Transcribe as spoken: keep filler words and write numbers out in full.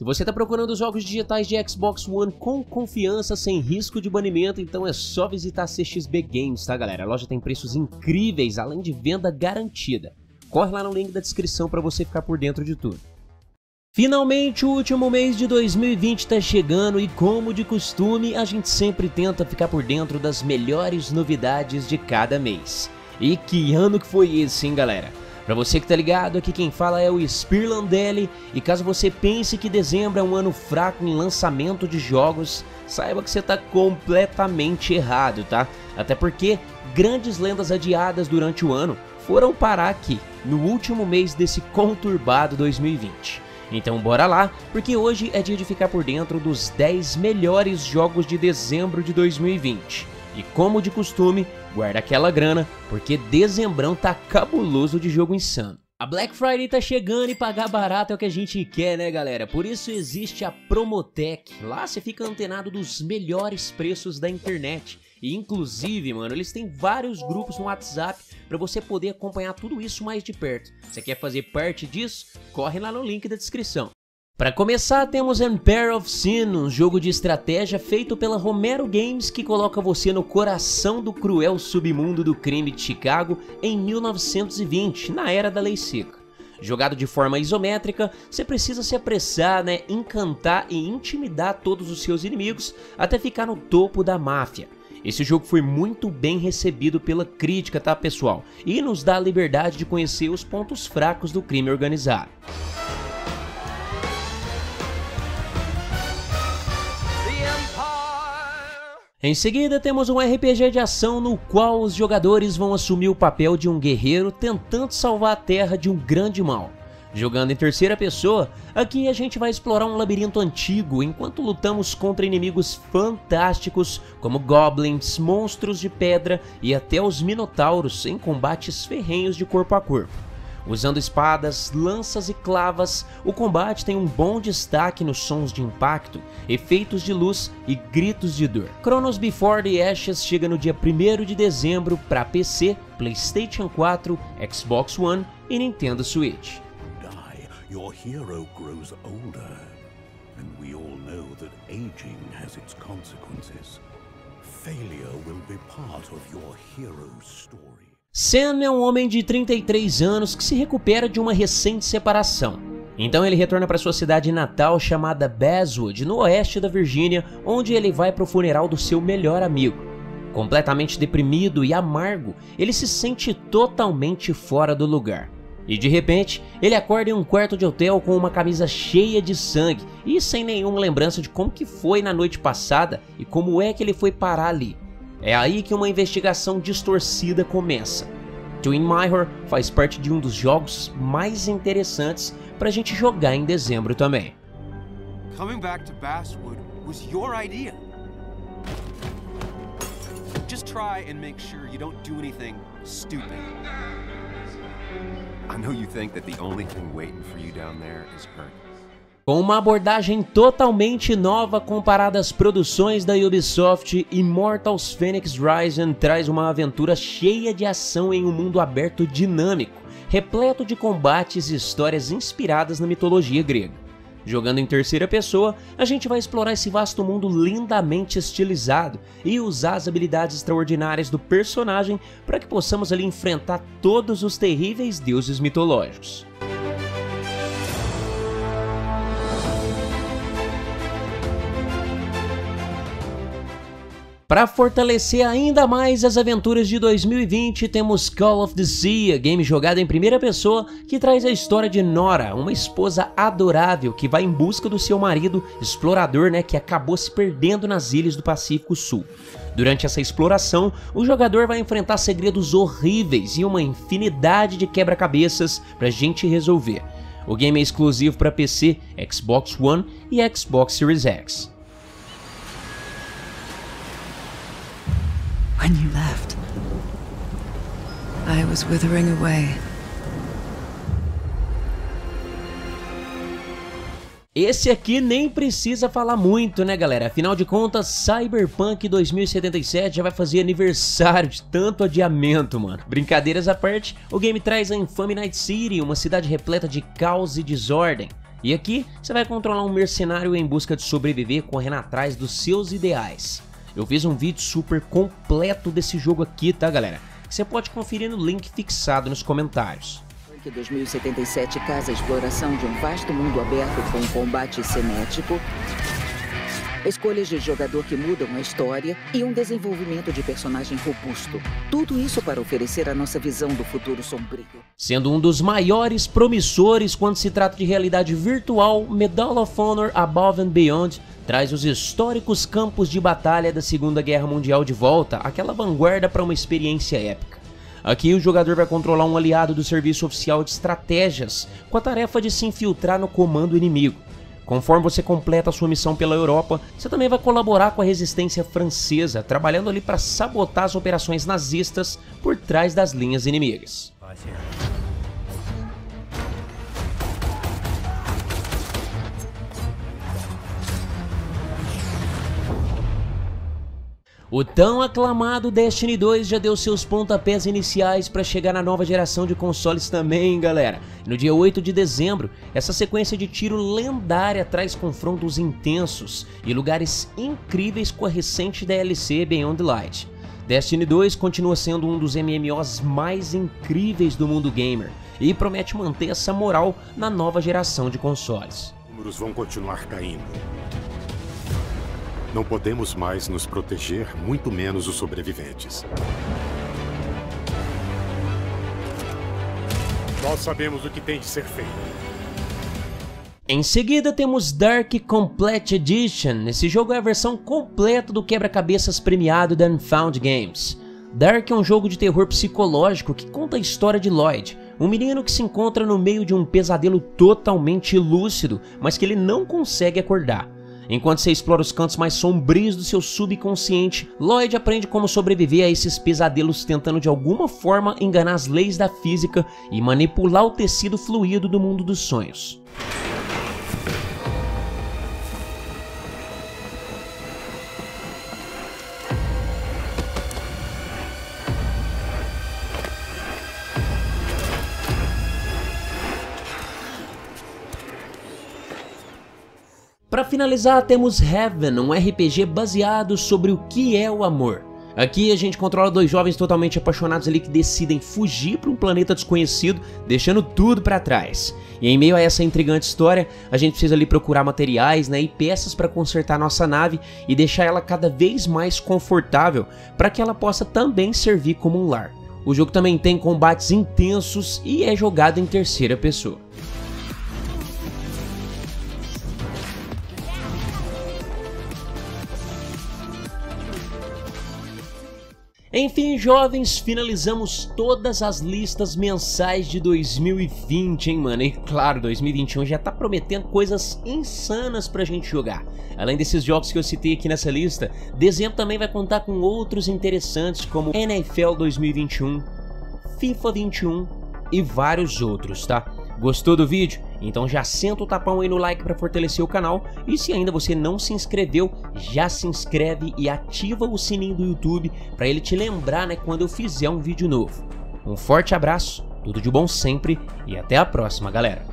Se você está procurando jogos digitais de Xbox One com confiança, sem risco de banimento, então é só visitar a C X B Games, tá galera? A loja tem preços incríveis, além de venda garantida. Corre lá no link da descrição para você ficar por dentro de tudo. Finalmente, o último mês de dois mil e vinte está chegando e, como de costume, a gente sempre tenta ficar por dentro das melhores novidades de cada mês. E que ano que foi esse, hein galera? Pra você que tá ligado, aqui quem fala é o Spirlandelli, e caso você pense que dezembro é um ano fraco em lançamento de jogos, saiba que você tá completamente errado, tá? Até porque grandes lendas adiadas durante o ano foram parar aqui, no último mês desse conturbado dois mil e vinte. Então bora lá, porque hoje é dia de ficar por dentro dos dez melhores jogos de dezembro de dois mil e vinte. E como de costume, guarda aquela grana, porque dezembrão tá cabuloso de jogo insano. A Black Friday tá chegando e pagar barato é o que a gente quer, né galera? Por isso existe a Promotec. Lá você fica antenado dos melhores preços da internet. E inclusive, mano, eles têm vários grupos no WhatsApp pra você poder acompanhar tudo isso mais de perto. Você quer fazer parte disso? Corre lá no link da descrição. Para começar, temos Empire of Sin, um jogo de estratégia feito pela Romero Games que coloca você no coração do cruel submundo do crime de Chicago em mil novecentos e vinte, na era da lei seca. Jogado de forma isométrica, você precisa se apressar, né, encantar e intimidar todos os seus inimigos até ficar no topo da máfia. Esse jogo foi muito bem recebido pela crítica, tá pessoal? E nos dá a liberdade de conhecer os pontos fracos do crime organizado. Em seguida, temos um R P G de ação no qual os jogadores vão assumir o papel de um guerreiro tentando salvar a terra de um grande mal. Jogando em terceira pessoa, aqui a gente vai explorar um labirinto antigo enquanto lutamos contra inimigos fantásticos como goblins, monstros de pedra e até os minotauros em combates ferrenhos de corpo a corpo. Usando espadas, lanças e clavas, o combate tem um bom destaque nos sons de impacto, efeitos de luz e gritos de dor. Cronos Before the Ashes chega no dia primeiro de dezembro para P C, PlayStation quatro, Xbox One e Nintendo Switch. Sam é um homem de trinta e três anos que se recupera de uma recente separação. Então ele retorna para sua cidade natal chamada Basswood, no oeste da Virgínia, onde ele vai para o funeral do seu melhor amigo. Completamente deprimido e amargo, ele se sente totalmente fora do lugar. E de repente, ele acorda em um quarto de hotel com uma camisa cheia de sangue e sem nenhuma lembrança de como que foi na noite passada e como é que ele foi parar ali. É aí que uma investigação distorcida começa. Twin Mirror faz parte de um dos jogos mais interessantes pra gente jogar em dezembro também. Coming back to Basswood was your idea. Just try and make sure you don't do anything stupid. I know you think that the only thing waiting for you down there is hurt. Com uma abordagem totalmente nova comparada às produções da Ubisoft, Immortals Fenyx Rising traz uma aventura cheia de ação em um mundo aberto dinâmico, repleto de combates e histórias inspiradas na mitologia grega. Jogando em terceira pessoa, a gente vai explorar esse vasto mundo lindamente estilizado e usar as habilidades extraordinárias do personagem para que possamos ali enfrentar todos os terríveis deuses mitológicos. Para fortalecer ainda mais as aventuras de dois mil e vinte, temos Call of the Sea, game jogado em primeira pessoa que traz a história de Nora, uma esposa adorável que vai em busca do seu marido, explorador, né, que acabou se perdendo nas ilhas do Pacífico Sul. Durante essa exploração, o jogador vai enfrentar segredos horríveis e uma infinidade de quebra-cabeças pra gente resolver. O game é exclusivo para P C, Xbox One e Xbox Series X. When you left, I was withering away. Esse aqui nem precisa falar muito, né galera? Afinal de contas, Cyberpunk dois mil e setenta e sete já vai fazer aniversário de tanto adiamento, mano. Brincadeiras à parte, o game traz a infame Night City, uma cidade repleta de caos e desordem. E aqui você vai controlar um mercenário em busca de sobreviver correndo atrás dos seus ideais. Eu fiz um vídeo super completo desse jogo aqui, tá galera? Que você pode conferir no link fixado nos comentários. dois mil e setenta e sete casa a exploração de um vasto mundo aberto com combate cinético, escolhas de jogador que mudam a história e um desenvolvimento de personagem robusto. Tudo isso para oferecer a nossa visão do futuro sombrio. Sendo um dos maiores promissores quando se trata de realidade virtual, Medal of Honor Above and Beyond traz os históricos campos de batalha da Segunda Guerra Mundial de volta, aquela vanguarda para uma experiência épica. Aqui o jogador vai controlar um aliado do serviço oficial de estratégias, com a tarefa de se infiltrar no comando inimigo. Conforme você completa sua missão pela Europa, você também vai colaborar com a resistência francesa, trabalhando ali para sabotar as operações nazistas por trás das linhas inimigas. O tão aclamado Destiny dois já deu seus pontapés iniciais para chegar na nova geração de consoles também, galera. No dia oito de dezembro, essa sequência de tiro lendária traz confrontos intensos e lugares incríveis com a recente D L C Beyond Light. Destiny dois continua sendo um dos M M Os mais incríveis do mundo gamer e promete manter essa moral na nova geração de consoles. Os números vão continuar caindo. Não podemos mais nos proteger, muito menos os sobreviventes. Nós sabemos o que tem de ser feito. Em seguida temos Dark Complete Edition. Esse jogo é a versão completa do quebra-cabeças premiado da Unfound Games. Dark é um jogo de terror psicológico que conta a história de Lloyd, um menino que se encontra no meio de um pesadelo totalmente lúcido, mas que ele não consegue acordar. Enquanto você explora os cantos mais sombrios do seu subconsciente, Lloyd aprende como sobreviver a esses pesadelos tentando de alguma forma enganar as leis da física e manipular o tecido fluido do mundo dos sonhos. Para finalizar, temos Heaven, um R P G baseado sobre o que é o amor. Aqui a gente controla dois jovens totalmente apaixonados ali que decidem fugir para um planeta desconhecido, deixando tudo para trás. E em meio a essa intrigante história, a gente precisa ali procurar materiais, né, e peças para consertar nossa nave e deixar ela cada vez mais confortável para que ela possa também servir como um lar. O jogo também tem combates intensos e é jogado em terceira pessoa. Enfim, jovens, finalizamos todas as listas mensais de dois mil e vinte, hein, mano? E claro, dois mil e vinte e um já tá prometendo coisas insanas pra gente jogar. Além desses jogos que eu citei aqui nessa lista, dezembro também vai contar com outros interessantes como N F L dois mil e vinte e um, FIFA vinte e um e vários outros, tá? Gostou do vídeo? Então já senta o tapão aí no like para fortalecer o canal, e se ainda você não se inscreveu, já se inscreve e ativa o sininho do YouTube para ele te lembrar, né, quando eu fizer um vídeo novo. Um forte abraço, tudo de bom sempre e até a próxima, galera!